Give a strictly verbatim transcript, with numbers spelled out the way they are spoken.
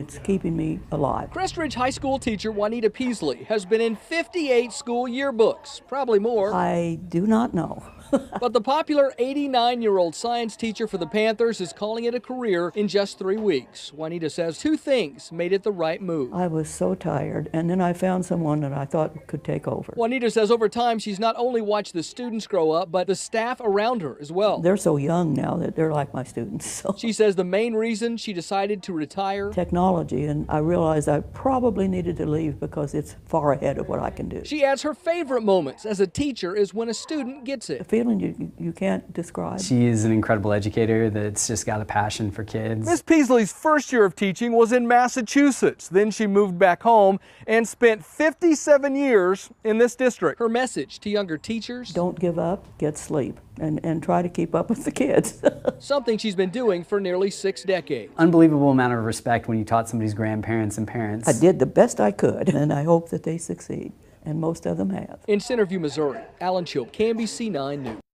It's keeping me alive. Crest Ridge High School teacher Juanita Peaslee has been in fifty-eight school yearbooks, probably more. I do not know. But the popular eighty-nine-year-old science teacher for the Panthers is calling it a career in just three weeks. Juanita says two things made it the right move. I was so tired, and then I found someone that I thought could take over. Juanita says over time she's not only watched the students grow up, but the staff around her as well. They're so young now that they're like my students. So. She says the main reason she decided to retire... Technology, and I realized I probably needed to leave because it's far ahead of what I can do. She adds her favorite moments as a teacher is when a student gets it. You, you can't describe. She is an incredible educator that's just got a passion for kids. Miz Peaslee's first year of teaching was in Massachusetts. Then she moved back home and spent fifty-seven years in this district. Her message to younger teachers: don't give up, get sleep, and, and try to keep up with the kids. Something she's been doing for nearly six decades. Unbelievable amount of respect when you taught somebody's grandparents and parents. I did the best I could, and I hope that they succeed. And most of them have. In Centerview, Missouri, Alan Shope, K M B C nine News.